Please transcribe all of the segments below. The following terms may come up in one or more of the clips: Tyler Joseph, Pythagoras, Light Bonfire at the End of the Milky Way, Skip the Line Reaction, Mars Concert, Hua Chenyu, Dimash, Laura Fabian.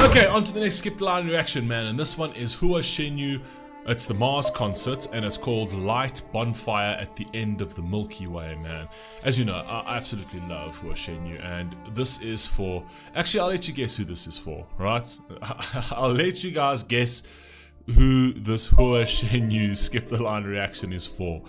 Okay, on to the next Skip the Line reaction, man, and this one is Hua Chenyu. It's the Mars Concert, and it's called Light Bonfire at the End of the Milky Way, man. As you know, I absolutely love Hua Chenyu, and this is for... Actually, I'll let you guess who this is for, right? I'll let you guys guess who this Hua Chenyu Skip the Line reaction is for.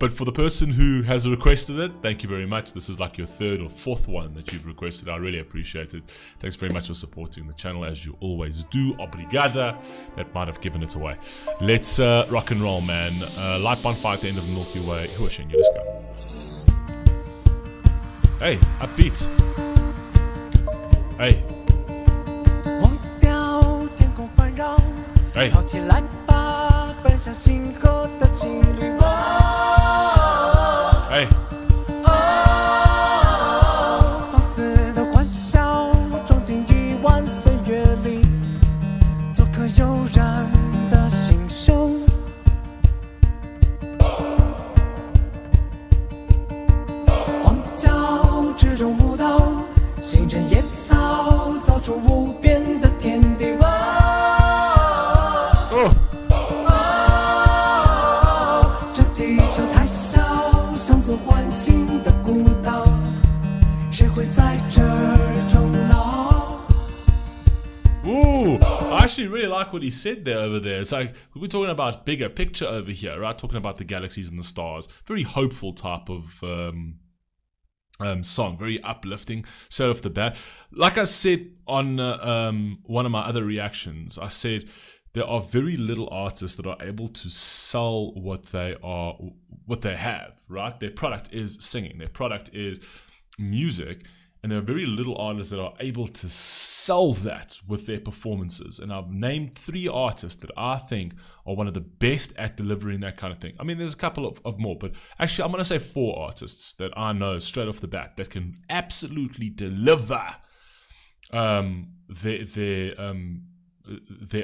But for the person who has requested it, thank you very much. This is like your third or fourth one that you've requested. I really appreciate it. Thanks very much for supporting the channel as you always do. Obrigada. That might have given it away. Let's rock and roll, man. Light Bonfire at the End of the Milky Way. Hua Chenyu, let's go. Hey, upbeat. Hey. Hey. Hey. Ooh, I actually really like what he said there over there. It's like we're talking about bigger picture over here, right? Talking about the galaxies and the stars. Very hopeful type of song, very uplifting. So off the bat, like I said on one of my other reactions, I said there are very little artists that are able to sell what they are, what they have, right? Their product is singing, their product is music, and there are very little artists that are able to sell that with their performances. And I've named three artists that I think are one of the best at delivering that kind of thing. I mean, there's a couple of more, but actually I'm going to say four artists that I know straight off the bat that can absolutely deliver their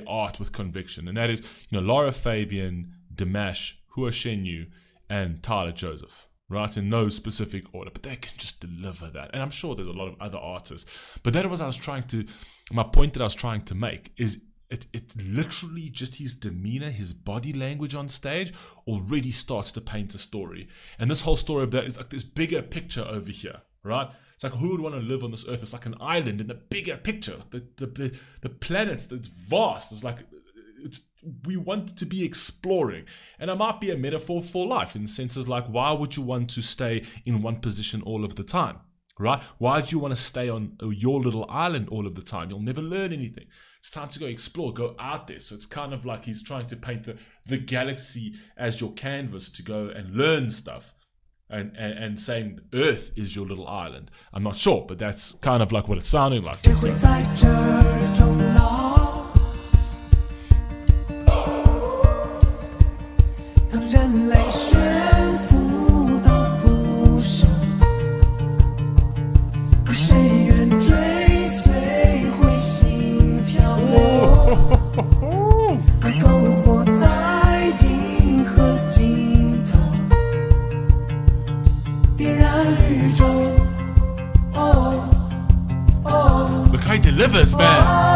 art with conviction. And that is, you know, Laura Fabian, Dimash, Hua Chenyu, and Tyler Joseph. Right, in no specific order, but they can just deliver that. And I'm sure there's a lot of other artists, but that was my point that I was trying to make is it literally just his demeanor, his body language on stage already starts to paint a story. And this whole story of that is like this bigger picture over here, right? It's like, who would want to live on this earth? It's like an island in the bigger picture, the planets that's vast. It's like we want to be exploring, and it might be a metaphor for life in senses like, why would you want to stay in one position all of the time, right? Why do you want to stay on your little island all of the time? You'll never learn anything. It's time to go explore, go out there. So it's kind of like he's trying to paint the galaxy as your canvas to go and learn stuff, and saying Earth is your little island. I'm not sure, but that's kind of like what it's sounding like. Look how he delivers, man.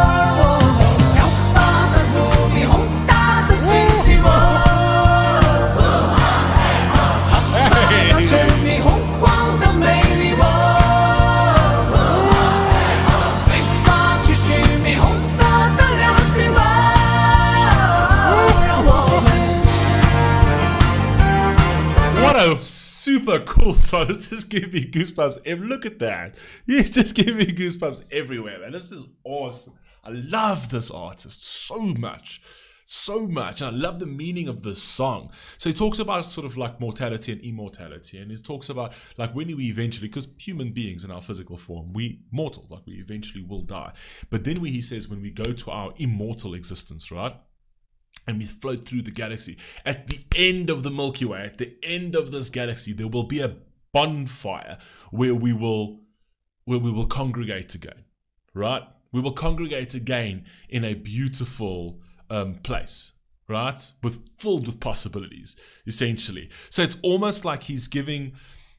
Super cool, so this just gave me goosebumps. Look at that. He's just giving me goosebumps everywhere, man. This is awesome. I love this artist so much. So much. And I love the meaning of this song. So he talks about sort of like mortality and immortality. And he talks about like when we eventually, because human beings in our physical form, we mortals, like we eventually will die. But then he says when we go to our immortal existence, right? And we float through the galaxy. At the end of the Milky Way, at the end of this galaxy, there will be a bonfire where we will congregate again, right? We will congregate again in a beautiful place, right? Filled with possibilities, essentially. So it's almost like he's giving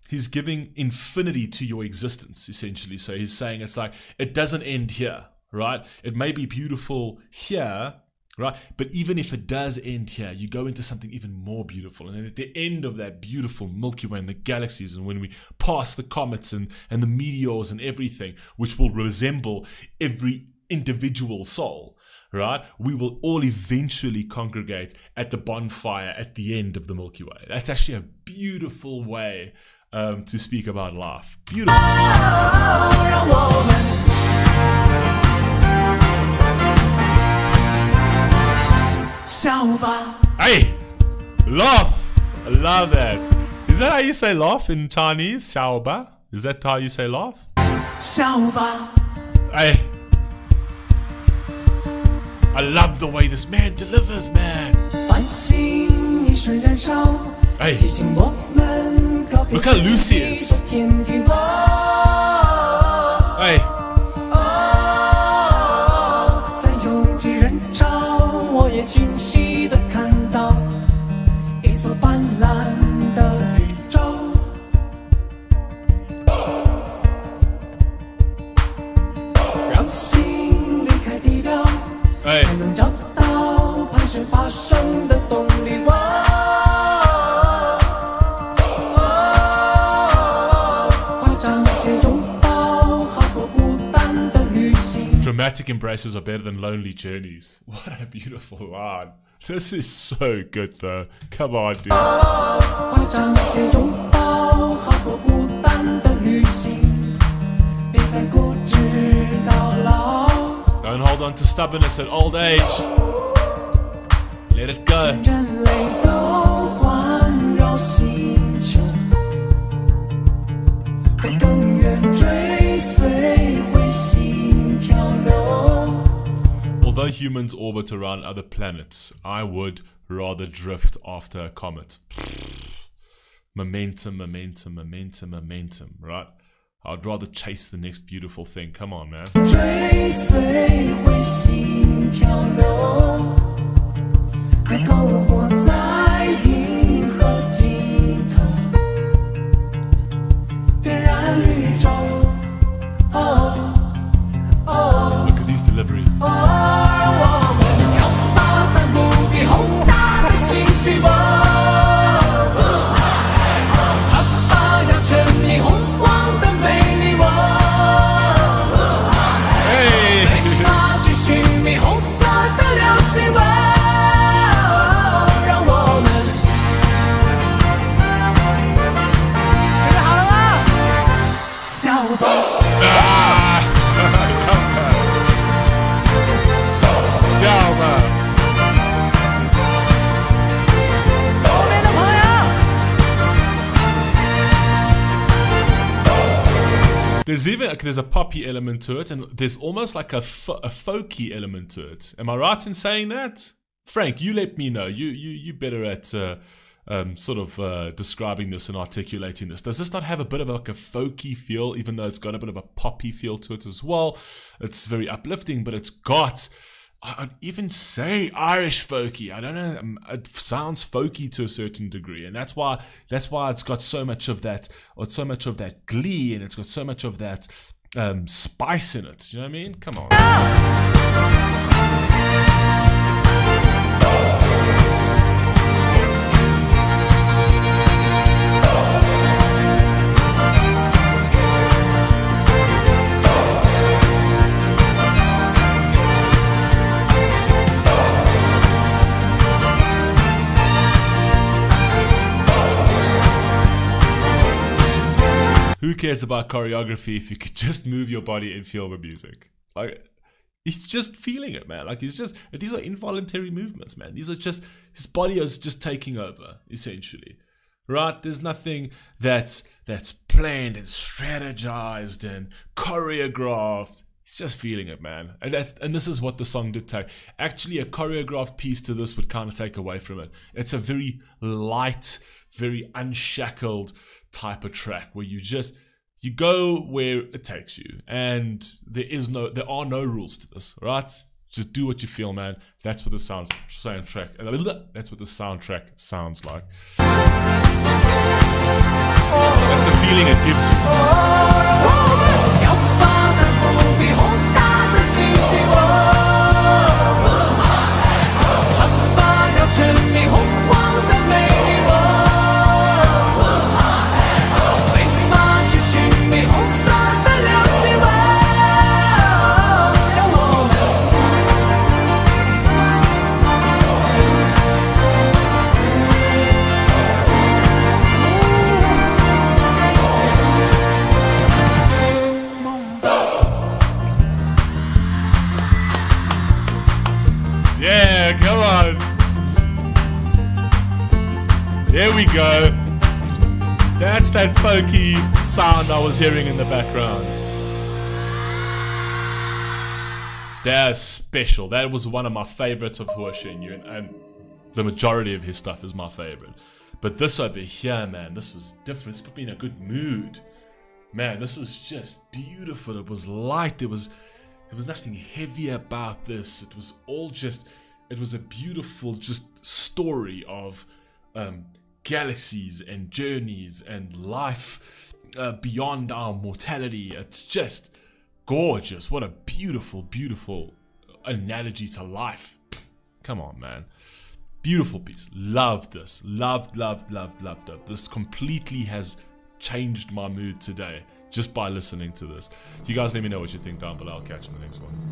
He's giving infinity to your existence, essentially. So he's saying it's like, it doesn't end here, right? It may be beautiful here, right? But even if it does end here, you go into something even more beautiful. And then at the end of that beautiful Milky Way and the galaxies, and when we pass the comets and the meteors and everything, which will resemble every individual soul, right? We will all eventually congregate at the bonfire at the end of the Milky Way. That's actually a beautiful way to speak about life. Beautiful. Hey, laugh. I love that. Is that how you say laugh in Chinese? Sauba. Is that how you say laugh? Sauba. Hey. I love the way this man delivers, man. Hey. Look how loose he is. Hey. Hey. Dramatic embraces are better than lonely journeys. What a beautiful line. This is so good though. Come on, dude. Don't hold on to stubbornness at old age. Let it go. Although humans orbit around other planets, I would rather drift after a comet. Momentum, momentum, momentum, momentum, right? I'd rather chase the next beautiful thing. Come on, man. Look at his delivery. There's even like, there's a poppy element to it, and there's almost like a folky element to it. Am I right in saying that, Frank? You let me know. You better at sort of describing this and articulating this. Does this not have a bit of like a folky feel, even though it's got a bit of a poppy feel to it as well? It's very uplifting, but it's got. I'd even say Irish folky. I don't know. It sounds folky to a certain degree, and that's why it's got so much of that, or so much of that glee, and it's got so much of that spice in it. Do you know what I mean? Come on. Who cares about choreography if you could just move your body and feel the music? Like, he's just feeling it, man. Like, he's just, these are involuntary movements, man. These are just, his body is just taking over, essentially. Right? There's nothing that's planned and strategized and choreographed. He's just feeling it, man. And this is what the song did take. Actually, a choreographed piece to this would kind of take away from it. It's a very light, very unshackled type of track where you just, you go where it takes you, and there are no rules to this, right? Just do what you feel, man. That's what the soundtrack sounds like. That's the feeling it gives you. Yeah, come on. There we go. That's that folky sound I was hearing in the background. That's special. That was one of my favorites of Hua Chenyu, and the majority of his stuff is my favorite. But this over here, man, this was different. This put me in a good mood. Man, this was just beautiful. It was light. There was nothing heavy about this. It was all just, it was a beautiful just story of galaxies and journeys and life beyond our mortality. It's just gorgeous. What a beautiful, beautiful analogy to life. Come on, man. Beautiful piece. Loved this. Loved it. This completely has changed my mood today just by listening to this. You guys let me know what you think down below. I'll catch you in the next one.